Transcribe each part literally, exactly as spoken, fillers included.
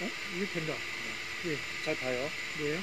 어? 이게 된다. 네. 예. 잘 봐요. 네.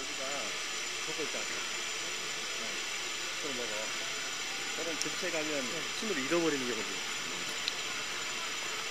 고기가 먹고 있잖아. 네. 그걸 먹어. 그럼 급체 가면 힘을 잃어버리는 거거든.